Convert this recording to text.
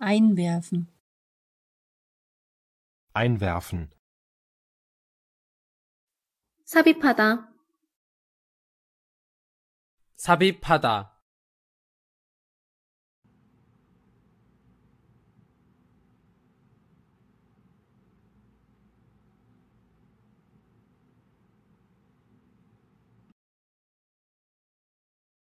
Einwerfen. Einwerfen. 삽입하다. 삽입하다.